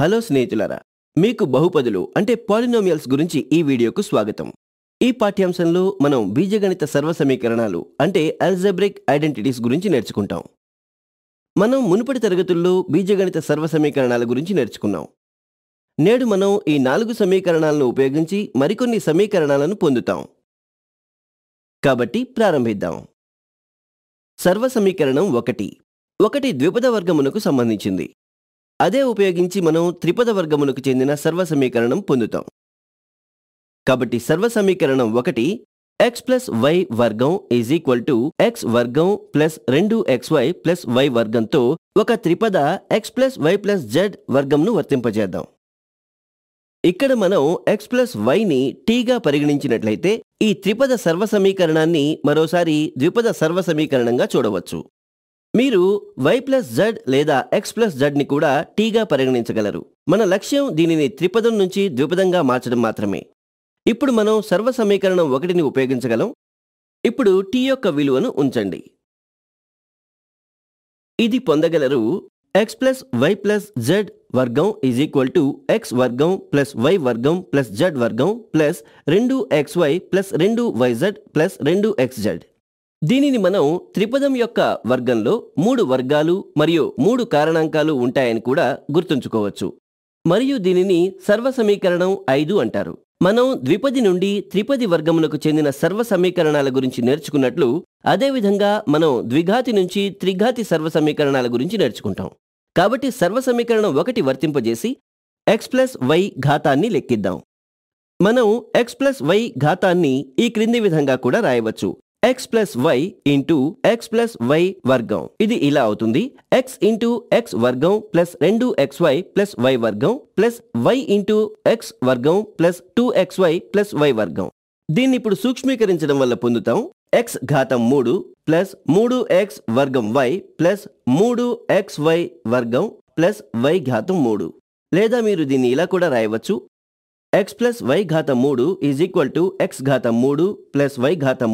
Hello స్నేహితులారా, మీకు బహుపదులు అంటే పాలినోమియల్స్ గురించి ఈ వీడియోకు స్వాగతం. ఈ పాఠ్యాంశంలో మనం బీజగణిత సర్వ సమీకరణాలు అంటే అల్జెబ్రిక్ ఐడెంటిటీస్ గురించి నేర్చుకుంటాం. మనం మునుపటి తరగతుల్లో బీజగణిత సర్వ సమీకరణాల గురించి నేర్చుకున్నాం. నేడు మనం ఈ 4 సమీకరణాలను ఉపయోగించి మరికొన్ని సమీకరణాలను పొందుతాం. కాబట్టి ప్రారంభిద్దాం. సర్వ సమీకరణం 1 ద్విపద వర్గమునకు సంబంధించింది. అదే ఉపయోగించి మనం త్రిపద వర్గమునకు చెందిన సర్వ సమీకరణం పొందుతాం. కాబట్టి సర్వ సమీకరణం 1 x + y^2 x^2 + 2xy + y వర్గంతో ఒక త్రిపద x + y + z వర్గంను వర్తింపజేద్దాం. ఇక్కడ మనం x + y ని t గా పరిగణించినట్లయితే ఈ త్రిపద సర్వ సమీకరణాన్ని మరోసారి ద్విపద సర్వ సమీకరణంగా చూడవచ్చు. మీరు y + z లేదా x + z ని కూడా t గా పరిగణించగలరు. మన లక్ష్యం దీనిని త్రిపదం నుంచి ద్విపదంగా మార్చడం మాత్రమే. ఇప్పుడు మనం సర్వ సమీకరణం 1ని ఉపయోగించగలం. ఇప్పుడు t యొక్క విలువను ఉంచండి. ఇది పొందగలరు x + y + z^2 x^2 + y^2 + 2xy + 2yz + 2xz. దీనిని మనం త్రిపదం యొక్క వర్గంలో 3 వర్గాలు మరియు 3 కారణాంకాలు ఉంటాయని కూడా గుర్తుంచుకోవచ్చు. మరియు దీనిని సర్వ సమీకరణం 5 అంటారు. మనం ద్విపది నుండి త్రిపది వర్గమునకు చెందిన సర్వ సమీకరణాల గురించి నేర్చుకున్నట్లు, అదేవిధంగా మనం ద్విఘాతి నుంచి త్రిఘాతి సర్వ సమీకరణాల గురించి నేర్చుకుంటాం. కాబట్టి సర్వ సమీకరణం 1 వర్తింపజేసి x + y ఘాతాన్ని లెక్కిద్దాం. మనం x + y ఘాతాన్ని ఈ క్రింది విధంగా కూడా రాయవచ్చు. x + y × x + y^2. ఇది ఇలా అవుతుంది: x × x^2 + 2xy + y^2 y × x^2 + 2xy + y^2. దీన్ని ఇప్పుడు సూక్ష్మీకరించడం వల్ల పొందుతాం x^3 + 3xy + 3xy^2 + y^3. లేదా మీరు దీన్ని ఇలా కూడా రాయవచ్చు: x + y^3 = x^3 + y^3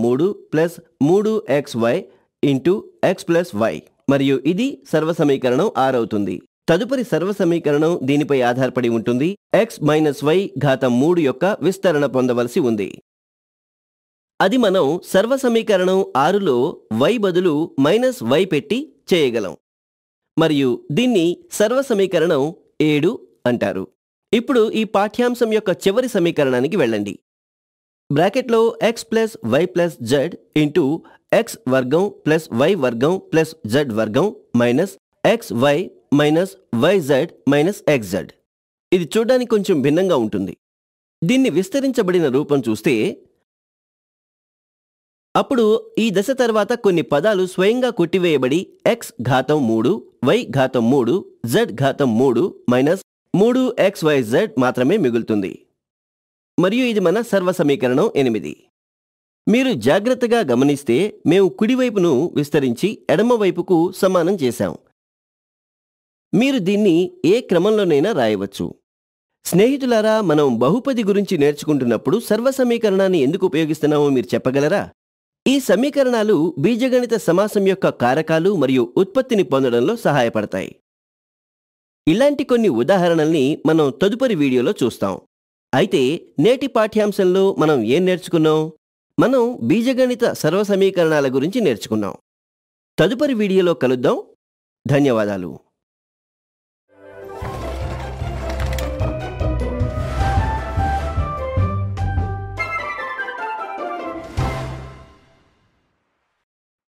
+ 3xy. మరియు ఇది సర్వ సమీకరణం 6 అవుతుంది. తదుపరి సర్వ సమీకరణం దీనిపై ఆధారపడి ఉంటుంది. x − y^3 యొక్క విస్తరణ పొందవలసి ఉంది. అది మనం సర్వ సమీకరణం 6లో y బదులు -y పెట్టి చేయగలం. మరియు దీన్ని సర్వ సమీకరణం 7 అంటారు. ఇప్పుడు ఈ పాఠ్యాంశం యొక్క చివరి సమీకరణానికి వెళ్ళండి. బ్రాకెట్లో x + y + z × x^2 + y^2 + z^2 - xy - yz - xz. ఇది చూడడానికి కొంచెం భిన్నంగా ఉంటుంది. దీన్ని విస్తరించబడిన రూపం చూస్తే అప్పుడు ఈ దశ తర్వాత కొన్ని పదాలు స్వయంగా కొట్టివేయబడి x^3 y^3 z^3 - 3xyz మాత్రమే మిగులుతుంది. మరియు ఇది మన సర్వ సమీకరణం 8. మీరు జాగ్రత్తగా గమనిస్తే మేము కుడివైపును విస్తరించి ఎడమవైపుకు సమానం చేశాం. మీరు దీన్ని ఏ క్రమంలోనైనా రాయవచ్చు. స్నేహితులారా, మనం బహుపది గురించి నేర్చుకుంటున్నప్పుడు సర్వ సమీకరణాన్ని ఎందుకు ఉపయోగిస్తున్నామో మీరు చెప్పగలరా? ఈ సమీకరణాలు బీజగణిత సమాసం యొక్క కారకాలు మరియు ఉత్పత్తిని పొందడంలో సహాయపడతాయి. ఇలాంటి కొన్ని ఉదాహరణల్ని మనం తదుపరి వీడియోలో చూస్తాం. అయితే నేటి పాఠ్యాంశంలో మనం ఏం నేర్చుకున్నాం? మనం బీజగణిత సర్వ సమీకరణాల గురించి నేర్చుకున్నాం. తదుపరి వీడియోలో కలుద్దాం. ధన్యవాదాలు.